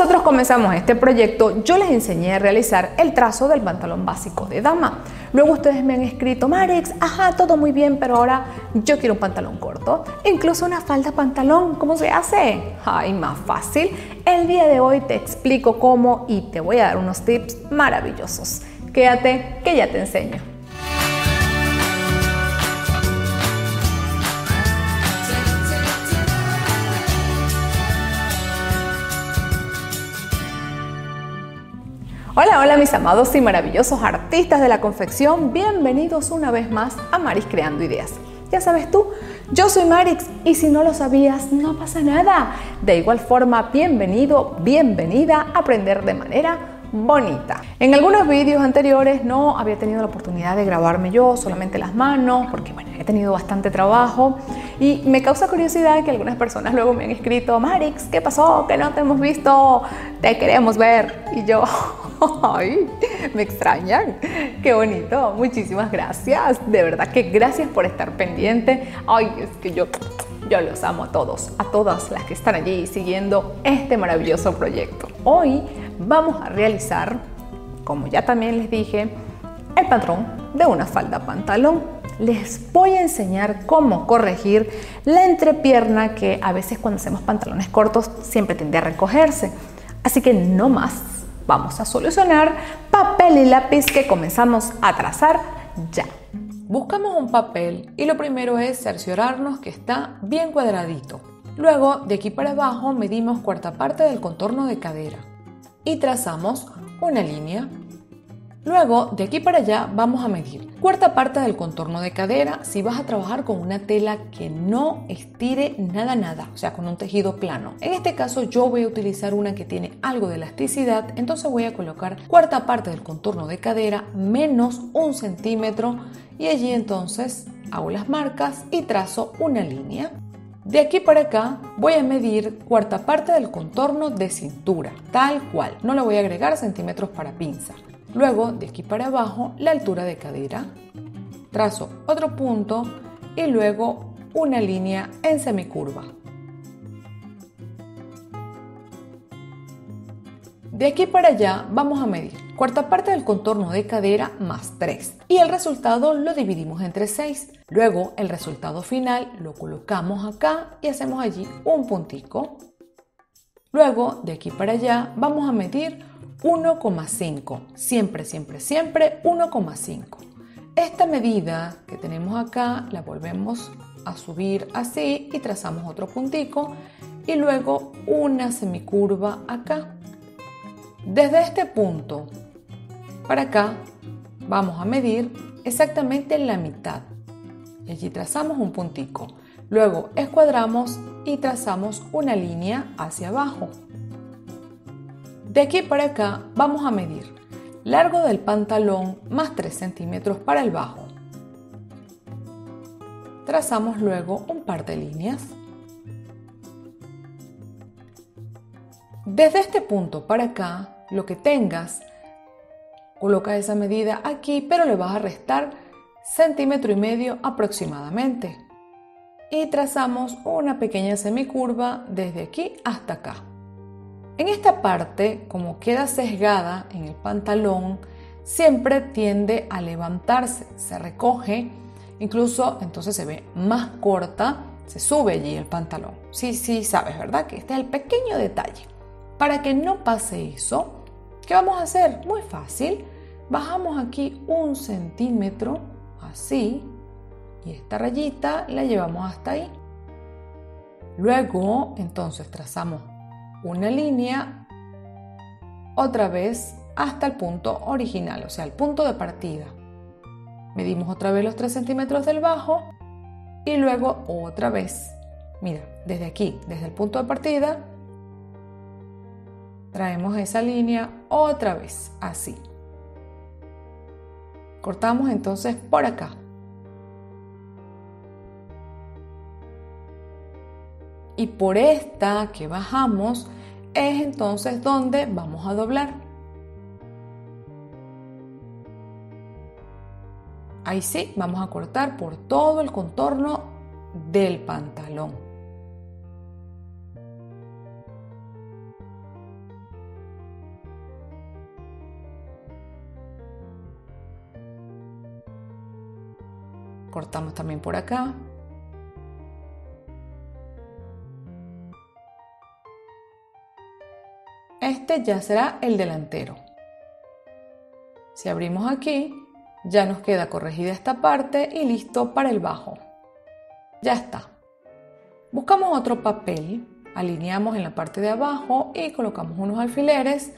nosotros comenzamos este proyecto, yo les enseñé a realizar el trazo del pantalón básico de dama. Luego ustedes me han escrito: Marix, ajá, todo muy bien, pero ahora yo quiero un pantalón corto, incluso una falda pantalón, ¿cómo se hace? Ay, más fácil. El día de hoy te explico cómo y te voy a dar unos tips maravillosos. Quédate que ya te enseño. Hola, hola mis amados y maravillosos artistas de la confección, bienvenidos una vez más a Marist Creando Ideas. Ya sabes tú, yo soy Marix y si no lo sabías, no pasa nada. De igual forma, bienvenido, bienvenida a aprender de manera bonita. En algunos vídeos anteriores no había tenido la oportunidad de grabarme yo, solamente las manos, porque bueno, he tenido bastante trabajo y me causa curiosidad que algunas personas luego me han escrito: Marix, ¿qué pasó? Que no te hemos visto, te queremos ver. Y yo, ay, me extrañan. Qué bonito, muchísimas gracias. De verdad que gracias por estar pendiente. Ay, es que yo los amo a todos, a todas las que están allí siguiendo este maravilloso proyecto. Hoy vamos a realizar, como ya también les dije, el patrón de una falda pantalón. Les voy a enseñar cómo corregir la entrepierna, que a veces cuando hacemos pantalones cortos siempre tiende a recogerse. Así que no más, vamos a solucionar papel y lápiz, que comenzamos a trazar ya. Buscamos un papel y lo primero es cerciorarnos que está bien cuadradito. Luego, de aquí para abajo, medimos cuarta parte del contorno de cadera y trazamos una línea. Luego, de aquí para allá, vamos a medir cuarta parte del contorno de cadera si vas a trabajar con una tela que no estire nada, o sea, con un tejido plano. En este caso yo voy a utilizar una que tiene algo de elasticidad, entonces voy a colocar cuarta parte del contorno de cadera menos 1 centímetro y allí entonces hago las marcas y trazo una línea. De aquí para acá voy a medir cuarta parte del contorno de cintura, tal cual, no le voy a agregar centímetros para pinza. Luego, de aquí para abajo, la altura de cadera, trazo otro punto y luego una línea en semicurva. De aquí para allá vamos a medir cuarta parte del contorno de cadera más 3 y el resultado lo dividimos entre 6. Luego el resultado final lo colocamos acá y hacemos allí un puntico. Luego de aquí para allá vamos a medir 1,5, siempre 1,5. Esta medida que tenemos acá la volvemos a subir así y trazamos otro puntico y luego una semicurva acá. Desde este punto para acá vamos a medir exactamente la mitad y allí trazamos un puntico. Luego escuadramos y trazamos una línea hacia abajo. De aquí para acá vamos a medir largo del pantalón más 3 centímetros para el bajo. Trazamos luego un par de líneas. Desde este punto para acá, lo que tengas, coloca esa medida aquí, pero le vas a restar 1,5 centímetros aproximadamente. Y trazamos una pequeña semicurva desde aquí hasta acá. En esta parte, como queda sesgada en el pantalón, siempre tiende a levantarse, se recoge, incluso entonces se ve más corta, se sube allí el pantalón. Sí, sabes, ¿verdad? Que este es el pequeño detalle. Para que no pase eso, ¿qué vamos a hacer? Muy fácil, bajamos aquí 1 centímetro, así, y esta rayita la llevamos hasta ahí. Luego, entonces, trazamos una línea otra vez hasta el punto original, o sea, el punto de partida. Medimos otra vez los 3 centímetros del bajo y luego otra vez. Mira, desde aquí, desde el punto de partida, traemos esa línea otra vez, así. Cortamos entonces por acá. Y por esta que bajamos es entonces donde vamos a doblar. Ahí sí, vamos a cortar por todo el contorno del pantalón. Cortamos también por acá. Este ya será el delantero. Si abrimos aquí, ya nos queda corregida esta parte y listo para el bajo. Ya está. Buscamos otro papel, alineamos en la parte de abajo y colocamos unos alfileres.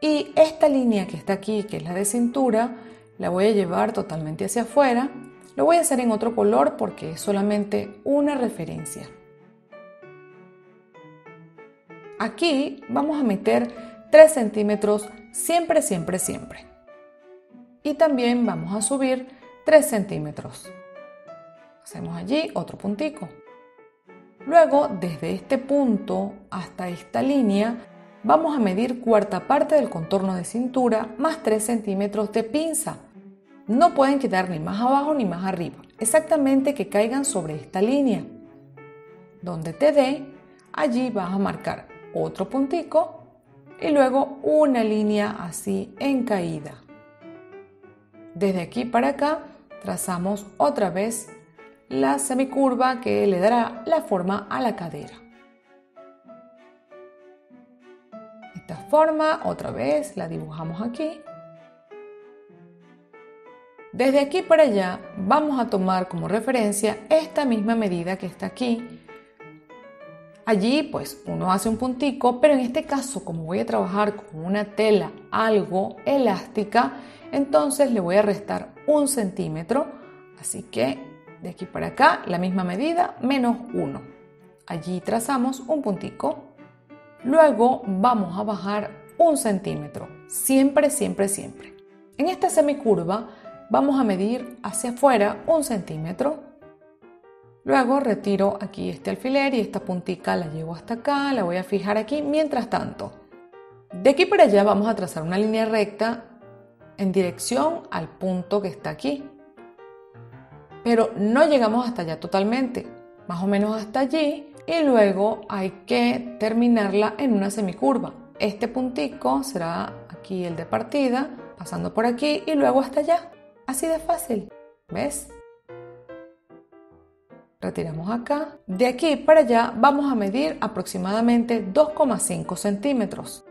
Y esta línea que está aquí, que es la de cintura, la voy a llevar totalmente hacia afuera. Lo voy a hacer en otro color porque es solamente una referencia. Aquí vamos a meter 3 centímetros siempre, siempre, siempre. Y también vamos a subir 3 centímetros. Hacemos allí otro puntico. Luego, desde este punto hasta esta línea, vamos a medir cuarta parte del contorno de cintura más 3 centímetros de pinza. No pueden quedar ni más abajo ni más arriba. Exactamente que caigan sobre esta línea. Donde te dé, allí vas a marcar otro puntico y luego una línea así en caída. Desde aquí para acá trazamos otra vez la semicurva que le dará la forma a la cadera. Esta forma otra vez la dibujamos aquí. Desde aquí para allá vamos a tomar como referencia esta misma medida que está aquí. Allí pues uno hace un puntico, pero en este caso como voy a trabajar con una tela algo elástica, entonces le voy a restar 1 centímetro, así que de aquí para acá la misma medida menos 1. Allí trazamos un puntico, luego vamos a bajar 1 centímetro, siempre, siempre, siempre. En esta semicurva vamos a medir hacia afuera 1 centímetro. Luego retiro aquí este alfiler y esta puntica la llevo hasta acá, la voy a fijar aquí. Mientras tanto, de aquí para allá vamos a trazar una línea recta en dirección al punto que está aquí. Pero no llegamos hasta allá totalmente, más o menos hasta allí, y luego hay que terminarla en una semicurva. Este puntico será aquí el de partida, pasando por aquí y luego hasta allá. Así de fácil, ¿ves? Retiramos acá. De aquí para allá vamos a medir aproximadamente 2,5 centímetros.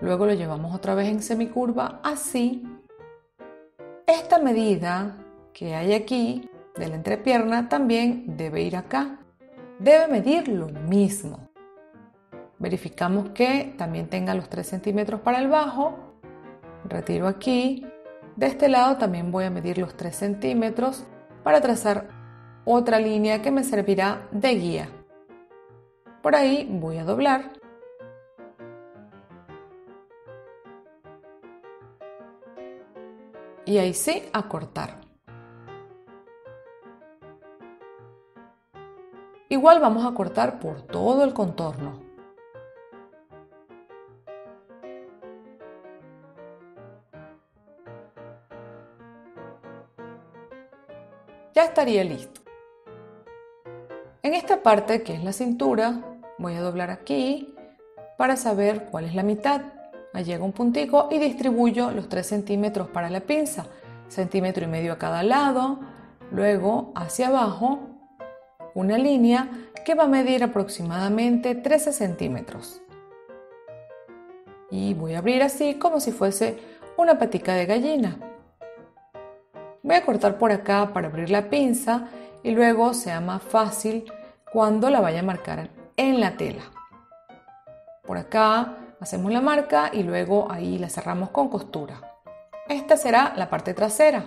Luego lo llevamos otra vez en semicurva, así. Esta medida que hay aquí de la entrepierna también debe ir acá. Debe medir lo mismo. Verificamos que también tenga los 3 centímetros para el bajo. Retiro aquí. De este lado también voy a medir los 3 centímetros para trazar otra línea que me servirá de guía. Por ahí voy a doblar. Y ahí sí, a cortar. Igual vamos a cortar por todo el contorno. Ya estaría listo. En esta parte que es la cintura, voy a doblar aquí para saber cuál es la mitad. Allí hago un puntico y distribuyo los 3 centímetros para la pinza, 1,5 centímetros a cada lado, luego hacia abajo una línea que va a medir aproximadamente 13 centímetros. Y voy a abrir así como si fuese una patica de gallina. Voy a cortar por acá para abrir la pinza y luego sea más fácil cuando la vaya a marcar en la tela. Por acá hacemos la marca y luego ahí la cerramos con costura. Esta será la parte trasera.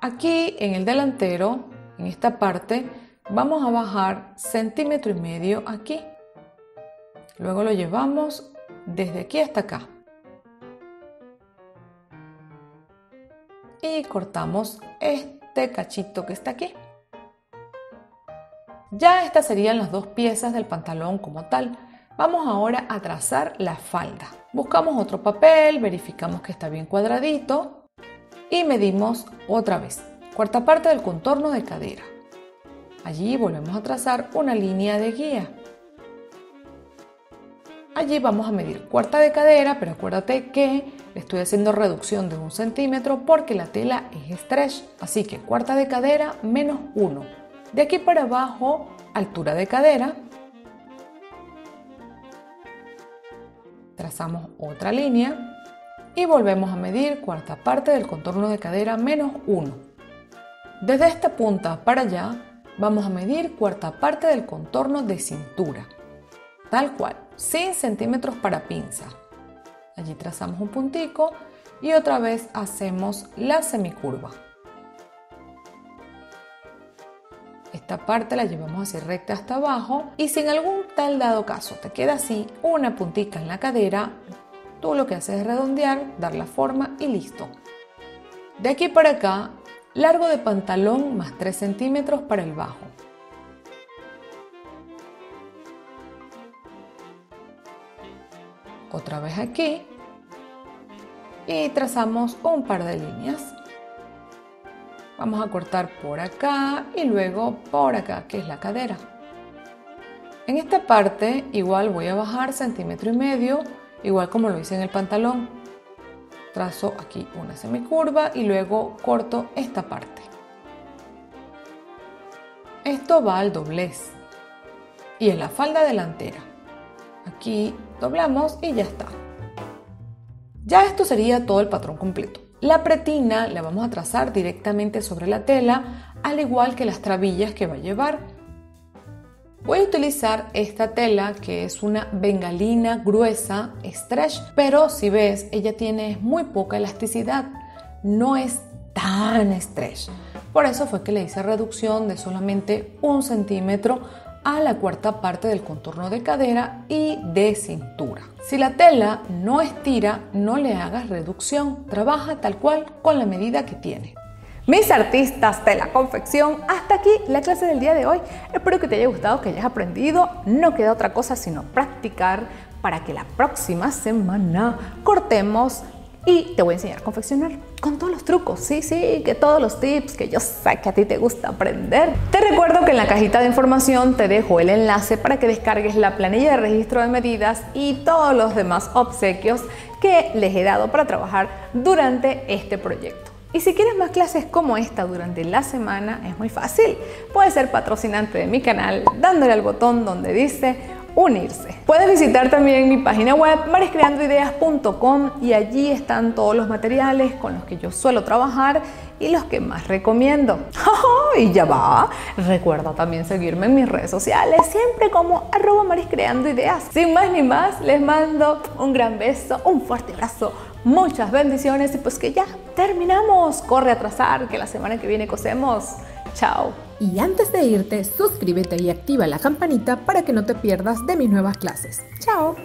Aquí en el delantero, en esta parte, vamos a bajar 1,5 centímetros aquí. Luego lo llevamos desde aquí hasta acá. Y cortamos este cachito que está aquí. Ya estas serían las dos piezas del pantalón como tal. Vamos ahora a trazar la falda. Buscamos otro papel, verificamos que está bien cuadradito y medimos otra vez. Cuarta parte del contorno de cadera. Allí volvemos a trazar una línea de guía. Allí vamos a medir cuarta de cadera, pero acuérdate que le estoy haciendo reducción de 1 cm porque la tela es stretch, así que cuarta de cadera menos 1. De aquí para abajo, altura de cadera. Trazamos otra línea y volvemos a medir cuarta parte del contorno de cadera menos 1. Desde esta punta para allá vamos a medir cuarta parte del contorno de cintura, tal cual, 6 centímetros para pinza. Allí trazamos un puntico y otra vez hacemos la semicurva. Esta parte la llevamos así recta hasta abajo y si en algún tal dado caso te queda así una puntica en la cadera, tú lo que haces es redondear, dar la forma y listo. De aquí para acá, largo de pantalón más 3 centímetros para el bajo. Otra vez aquí y trazamos un par de líneas. Vamos a cortar por acá y luego por acá, que es la cadera. En esta parte igual voy a bajar 1,5 cm, igual como lo hice en el pantalón. Trazo aquí una semicurva y luego corto esta parte. Esto va al doblez y en la falda delantera. Aquí doblamos y ya está. Ya esto sería todo el patrón completo. La pretina la vamos a trazar directamente sobre la tela, al igual que las trabillas que va a llevar. Voy a utilizar esta tela que es una bengalina gruesa, stretch, pero si ves, ella tiene muy poca elasticidad, no es tan stretch. Por eso fue que le hice reducción de solamente 1 cm a la cuarta parte del contorno de cadera y de cintura. Si la tela no estira, no le hagas reducción, trabaja tal cual con la medida que tiene. Mis artistas de la confección, hasta aquí la clase del día de hoy. Espero que te haya gustado, que hayas aprendido. No queda otra cosa sino practicar para que la próxima semana cortemos y te voy a enseñar a confeccionar con todos los trucos, sí, que todos los tips que yo sé que a ti te gusta aprender. Te recuerdo que en la cajita de información te dejo el enlace para que descargues la planilla de registro de medidas y todos los demás obsequios que les he dado para trabajar durante este proyecto. Y si quieres más clases como esta durante la semana, es muy fácil. Puedes ser patrocinante de mi canal dándole al botón donde dice unirse. Puedes visitar también mi página web maristcreandoideas.com y allí están todos los materiales con los que yo suelo trabajar y los que más recomiendo. Y ya va, recuerda también seguirme en mis redes sociales, siempre como @maristcreandoideas. Sin más ni más, les mando un gran beso, un fuerte abrazo, muchas bendiciones y pues que ya terminamos. Corre a trazar que la semana que viene cosemos. Chao. Y antes de irte, suscríbete y activa la campanita para que no te pierdas de mis nuevas clases. Chao.